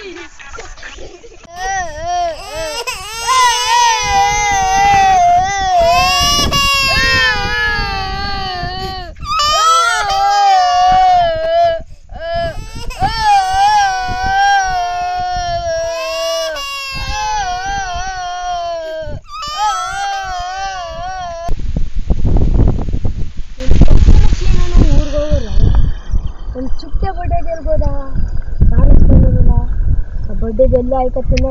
I can see my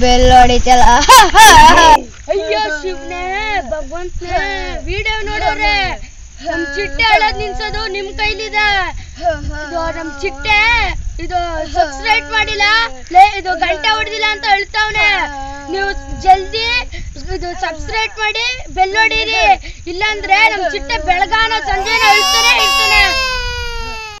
bell odi chala ayyo shivne bhagwantne video nodore ನಮ್ ಚಿಟ್ಟೆ ಹೇಳೋದ್ ನಿನ್ಸೋದು ನಿಮ್ ಕೈಲಿದೆ. ನಮ್ ಚಿಟ್ಟೆ ಇದು ಸಬ್ಸ್ಕ್ರೈಬ್ ಮಾಡಿಲ್ಲ, ಇದು ಗಂಟೆ ಹೊಡೆದಿಲ್ಲ ಅಂತ ಹೇಳ್ತಾವ್ನೆ. ನೀವು ಜಲ್ದಿ ಇದು ಸಬ್ಸ್ಕ್ರೈಬ್ ಮಾಡಿ ಬೆಲ್ ಹೊಡೀರಿ, ಇಲ್ಲಾಂದ್ರೆ ನಮ್ ಚಿಟ್ಟೆ ಬೆಳಗಾನ ಸಂಜೆನ ಹೇಳ್ತಾನೆ.